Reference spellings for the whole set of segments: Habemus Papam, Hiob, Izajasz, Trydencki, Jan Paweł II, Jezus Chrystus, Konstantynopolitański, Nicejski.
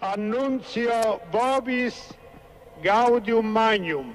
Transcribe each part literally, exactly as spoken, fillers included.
Annuncio vobis gaudium magnum.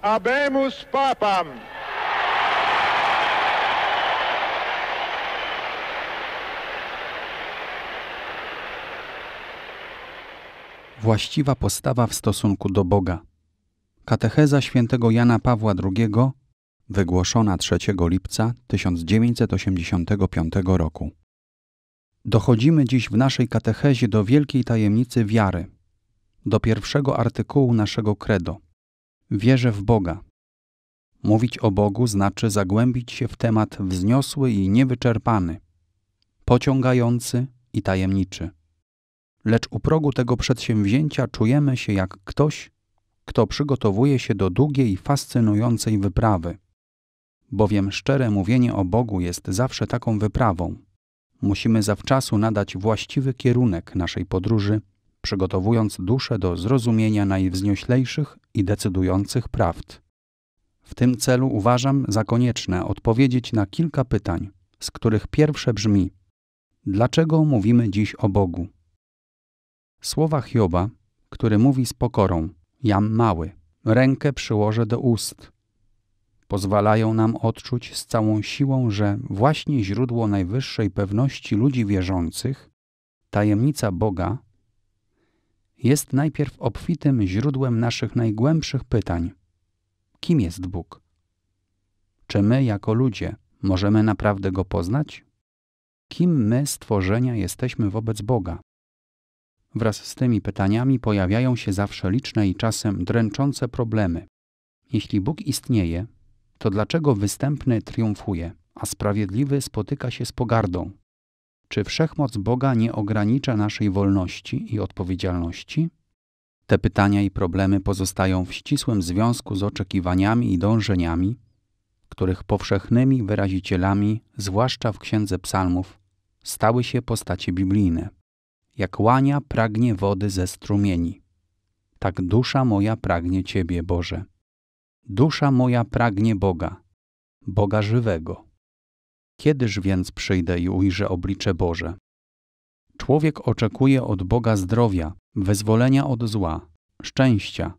Habemus Papam. Właściwa postawa w stosunku do Boga. Katecheza świętego Jana Pawła drugiego, wygłoszona trzeciego lipca tysiąc dziewięćset osiemdziesiątego piątego roku. Dochodzimy dziś w naszej katechezie do wielkiej tajemnicy wiary, do pierwszego artykułu naszego credo. Wierzę w Boga. Mówić o Bogu znaczy zagłębić się w temat wzniosły i niewyczerpany, pociągający i tajemniczy. Lecz u progu tego przedsięwzięcia czujemy się jak ktoś, kto przygotowuje się do długiej i fascynującej wyprawy. Bowiem szczere mówienie o Bogu jest zawsze taką wyprawą. Musimy zawczasu nadać właściwy kierunek naszej podróży, przygotowując duszę do zrozumienia najwznioślejszych i decydujących prawd. W tym celu uważam za konieczne odpowiedzieć na kilka pytań, z których pierwsze brzmi: dlaczego mówimy dziś o Bogu? Słowa Hioba, który mówi z pokorą: jam mały, rękę przyłożę do ust, pozwalają nam odczuć z całą siłą, że właśnie źródło najwyższej pewności ludzi wierzących, tajemnica Boga, jest najpierw obfitym źródłem naszych najgłębszych pytań. Kim jest Bóg? Czy my, jako ludzie, możemy naprawdę Go poznać? Kim my, stworzenia, jesteśmy wobec Boga? Wraz z tymi pytaniami pojawiają się zawsze liczne i czasem dręczące problemy. Jeśli Bóg istnieje, to dlaczego występny triumfuje, a sprawiedliwy spotyka się z pogardą? Czy wszechmoc Boga nie ogranicza naszej wolności i odpowiedzialności? Te pytania i problemy pozostają w ścisłym związku z oczekiwaniami i dążeniami, których powszechnymi wyrazicielami, zwłaszcza w Księdze Psalmów, stały się postacie biblijne. Jak łania pragnie wody ze strumieni, tak dusza moja pragnie Ciebie, Boże. Dusza moja pragnie Boga, Boga żywego. Kiedyż więc przyjdę i ujrzę oblicze Boże? Człowiek oczekuje od Boga zdrowia, wyzwolenia od zła, szczęścia,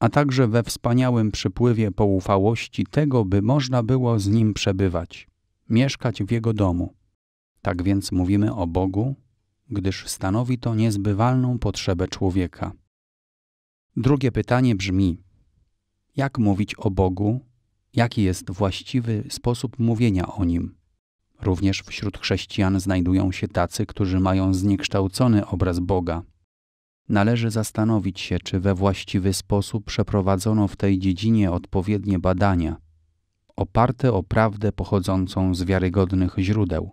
a także we wspaniałym przypływie poufałości tego, by można było z Nim przebywać, mieszkać w Jego domu. Tak więc mówimy o Bogu, gdyż stanowi to niezbywalną potrzebę człowieka. Drugie pytanie brzmi: jak mówić o Bogu? Jaki jest właściwy sposób mówienia o Nim? Również wśród chrześcijan znajdują się tacy, którzy mają zniekształcony obraz Boga. Należy zastanowić się, czy we właściwy sposób przeprowadzono w tej dziedzinie odpowiednie badania, oparte o prawdę pochodzącą z wiarygodnych źródeł.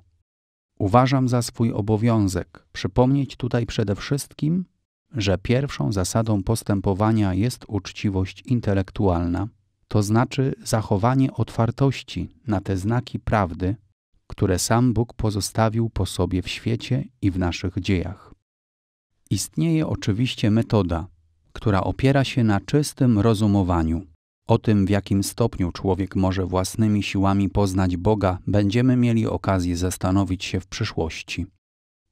Uważam za swój obowiązek przypomnieć tutaj przede wszystkim, że pierwszą zasadą postępowania jest uczciwość intelektualna, to znaczy zachowanie otwartości na te znaki prawdy, które sam Bóg pozostawił po sobie w świecie i w naszych dziejach. Istnieje oczywiście metoda, która opiera się na czystym rozumowaniu. O tym, w jakim stopniu człowiek może własnymi siłami poznać Boga, będziemy mieli okazję zastanowić się w przyszłości.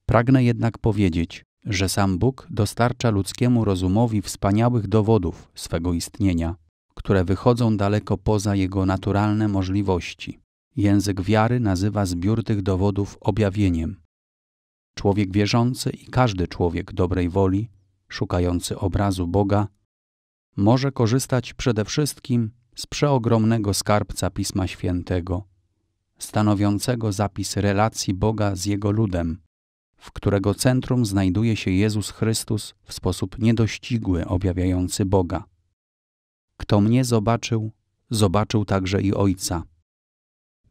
Pragnę jednak powiedzieć, że sam Bóg dostarcza ludzkiemu rozumowi wspaniałych dowodów swego istnienia, które wychodzą daleko poza jego naturalne możliwości. Język wiary nazywa zbiór tych dowodów objawieniem. Człowiek wierzący i każdy człowiek dobrej woli, szukający obrazu Boga, może korzystać przede wszystkim z przeogromnego skarbca Pisma Świętego, stanowiącego zapis relacji Boga z Jego ludem, w którego centrum znajduje się Jezus Chrystus w sposób niedościgły objawiający Boga. Kto mnie zobaczył, zobaczył także i Ojca.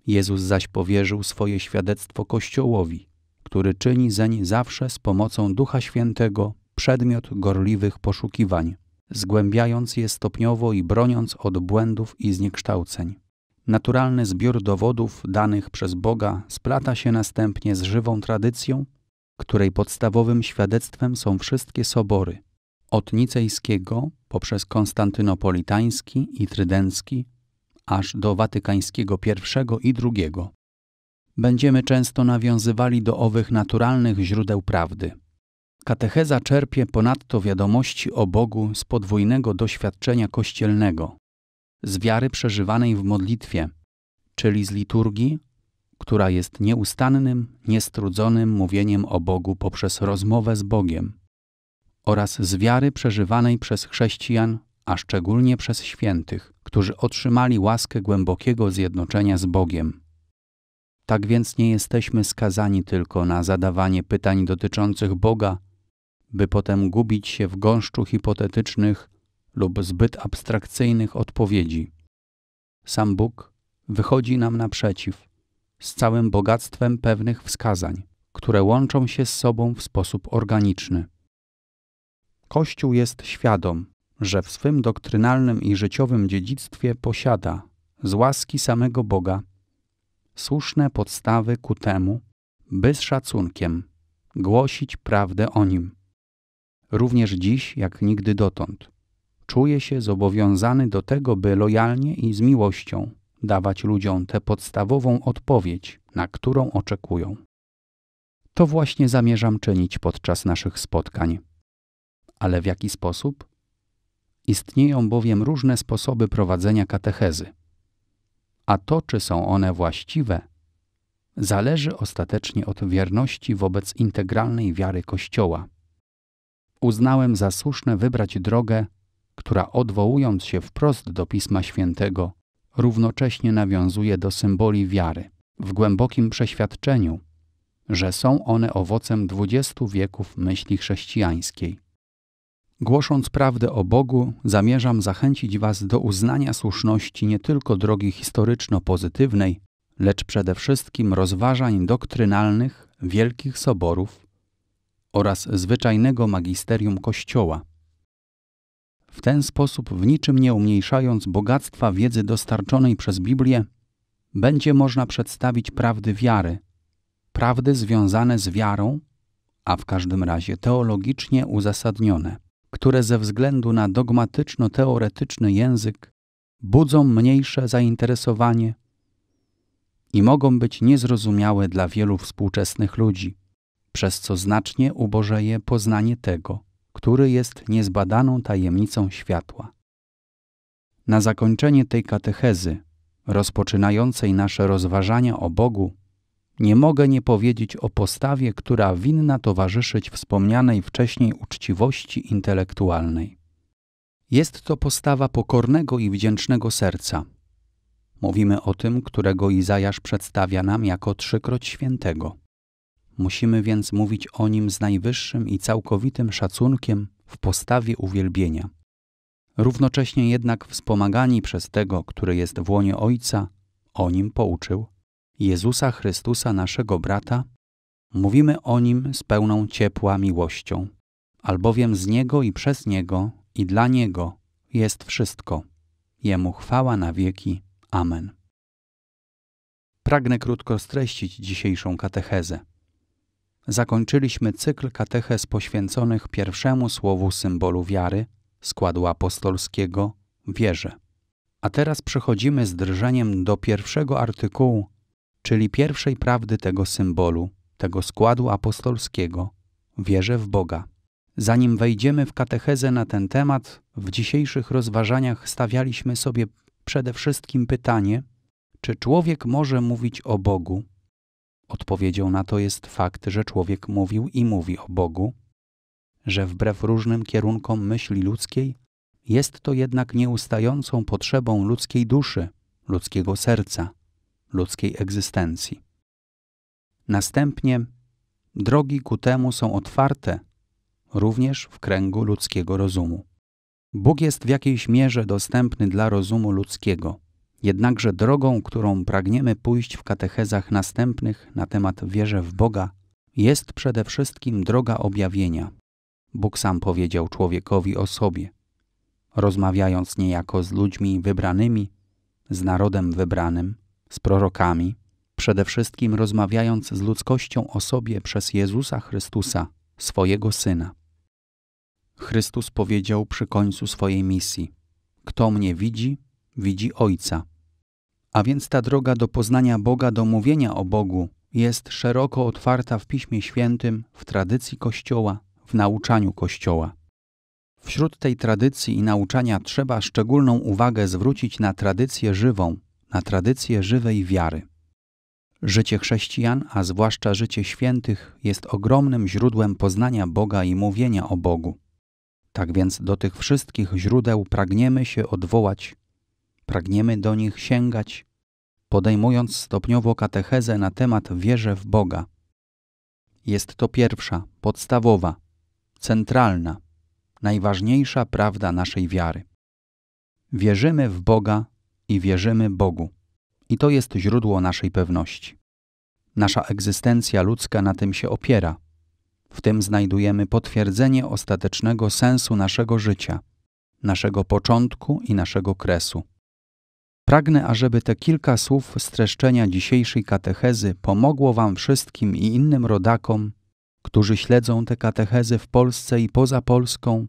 Jezus zaś powierzył swoje świadectwo Kościołowi, który czyni zeń zawsze z pomocą Ducha Świętego przedmiot gorliwych poszukiwań, zgłębiając je stopniowo i broniąc od błędów i zniekształceń. Naturalny zbiór dowodów danych przez Boga splata się następnie z żywą tradycją, której podstawowym świadectwem są wszystkie sobory, od nicejskiego poprzez konstantynopolitański i trydencki aż do watykańskiego I i drugiego. Będziemy często nawiązywali do owych naturalnych źródeł prawdy. Katecheza czerpie ponadto wiadomości o Bogu z podwójnego doświadczenia kościelnego, z wiary przeżywanej w modlitwie, czyli z liturgii, która jest nieustannym, niestrudzonym mówieniem o Bogu poprzez rozmowę z Bogiem, oraz z wiary przeżywanej przez chrześcijan, a szczególnie przez świętych, którzy otrzymali łaskę głębokiego zjednoczenia z Bogiem. Tak więc nie jesteśmy skazani tylko na zadawanie pytań dotyczących Boga, by potem gubić się w gąszczu hipotetycznych lub zbyt abstrakcyjnych odpowiedzi. Sam Bóg wychodzi nam naprzeciw z całym bogactwem pewnych wskazań, które łączą się z sobą w sposób organiczny. Kościół jest świadom, że w swym doktrynalnym i życiowym dziedzictwie posiada z łaski samego Boga słuszne podstawy ku temu, by z szacunkiem głosić prawdę o Nim. Również dziś, jak nigdy dotąd, czuje się zobowiązany do tego, by lojalnie i z miłością dawać ludziom tę podstawową odpowiedź, na którą oczekują. To właśnie zamierzam czynić podczas naszych spotkań. Ale w jaki sposób? Istnieją bowiem różne sposoby prowadzenia katechezy. A to, czy są one właściwe, zależy ostatecznie od wierności wobec integralnej wiary Kościoła. Uznałem za słuszne wybrać drogę, która odwołując się wprost do Pisma Świętego, równocześnie nawiązuje do symboli wiary, w głębokim przeświadczeniu, że są one owocem dwudziestu wieków myśli chrześcijańskiej. Głosząc prawdę o Bogu, zamierzam zachęcić Was do uznania słuszności nie tylko drogi historyczno-pozytywnej, lecz przede wszystkim rozważań doktrynalnych wielkich soborów oraz zwyczajnego magisterium Kościoła. W ten sposób, w niczym nie umniejszając bogactwa wiedzy dostarczonej przez Biblię, będzie można przedstawić prawdy wiary, prawdy związane z wiarą, a w każdym razie teologicznie uzasadnione, które ze względu na dogmatyczno-teoretyczny język budzą mniejsze zainteresowanie i mogą być niezrozumiałe dla wielu współczesnych ludzi, przez co znacznie ubożeje poznanie tego, który jest niezbadaną tajemnicą światła. Na zakończenie tej katechezy, rozpoczynającej nasze rozważania o Bogu, nie mogę nie powiedzieć o postawie, która winna towarzyszyć wspomnianej wcześniej uczciwości intelektualnej. Jest to postawa pokornego i wdzięcznego serca. Mówimy o tym, którego Izajasz przedstawia nam jako trzykroć świętego. Musimy więc mówić o nim z najwyższym i całkowitym szacunkiem w postawie uwielbienia. Równocześnie jednak wspomagani przez tego, który jest w łonie Ojca, o nim pouczył, Jezusa Chrystusa, naszego brata, mówimy o Nim z pełną ciepła miłością, albowiem z Niego i przez Niego i dla Niego jest wszystko. Jemu chwała na wieki. Amen. Pragnę krótko streścić dzisiejszą katechezę. Zakończyliśmy cykl katechez poświęconych pierwszemu słowu symbolu wiary, składu apostolskiego, wierze. A teraz przechodzimy z drżeniem do pierwszego artykułu, czyli pierwszej prawdy tego symbolu, tego składu apostolskiego, wierzę w Boga. Zanim wejdziemy w katechezę na ten temat, w dzisiejszych rozważaniach stawialiśmy sobie przede wszystkim pytanie, czy człowiek może mówić o Bogu? Odpowiedzią na to jest fakt, że człowiek mówił i mówi o Bogu, że wbrew różnym kierunkom myśli ludzkiej, jest to jednak nieustającą potrzebą ludzkiej duszy, ludzkiego serca, ludzkiej egzystencji. Następnie drogi ku temu są otwarte również w kręgu ludzkiego rozumu. Bóg jest w jakiejś mierze dostępny dla rozumu ludzkiego, jednakże drogą, którą pragniemy pójść w katechezach następnych na temat wierze w Boga, jest przede wszystkim droga objawienia. Bóg sam powiedział człowiekowi o sobie, rozmawiając niejako z ludźmi wybranymi, z narodem wybranym, z prorokami, przede wszystkim rozmawiając z ludzkością o sobie przez Jezusa Chrystusa, swojego Syna. Chrystus powiedział przy końcu swojej misji: kto mnie widzi, widzi Ojca. A więc ta droga do poznania Boga, do mówienia o Bogu jest szeroko otwarta w Piśmie Świętym, w tradycji Kościoła, w nauczaniu Kościoła. Wśród tej tradycji i nauczania trzeba szczególną uwagę zwrócić na tradycję żywą, na tradycję żywej wiary. Życie chrześcijan, a zwłaszcza życie świętych, jest ogromnym źródłem poznania Boga i mówienia o Bogu. Tak więc do tych wszystkich źródeł pragniemy się odwołać, pragniemy do nich sięgać, podejmując stopniowo katechezę na temat wierze w Boga. Jest to pierwsza, podstawowa, centralna, najważniejsza prawda naszej wiary. Wierzymy w Boga i wierzymy Bogu. I to jest źródło naszej pewności. Nasza egzystencja ludzka na tym się opiera. W tym znajdujemy potwierdzenie ostatecznego sensu naszego życia, naszego początku i naszego kresu. Pragnę, ażeby te kilka słów streszczenia dzisiejszej katechezy pomogło Wam wszystkim i innym rodakom, którzy śledzą te katechezy w Polsce i poza Polską,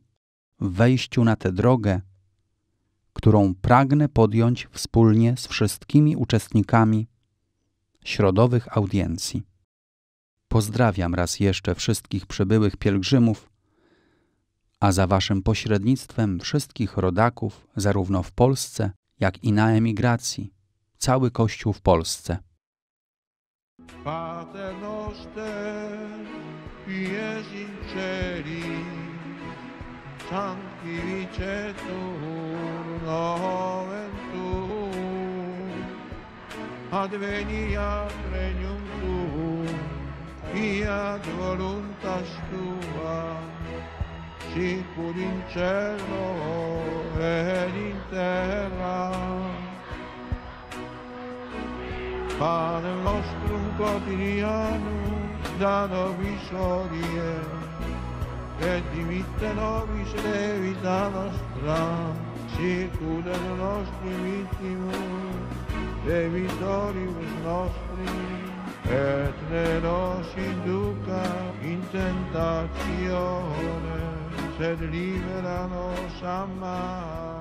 w wejściu na tę drogę, którą pragnę podjąć wspólnie z wszystkimi uczestnikami środowych audiencji. Pozdrawiam raz jeszcze wszystkich przybyłych pielgrzymów, a za Waszym pośrednictwem wszystkich rodaków zarówno w Polsce, jak i na emigracji, cały Kościół w Polsce. Nomen tuum, adveniat regnum tuum, fiat voluntas tua, sicur in cielo et in terra. Panem nostrum quotidianum da nobis hodie, et dimitte nobis debita nostra, sicur et nostri vittimus, debitoribus nostri, et ne nos induca in tentatione, sed libera nos a male.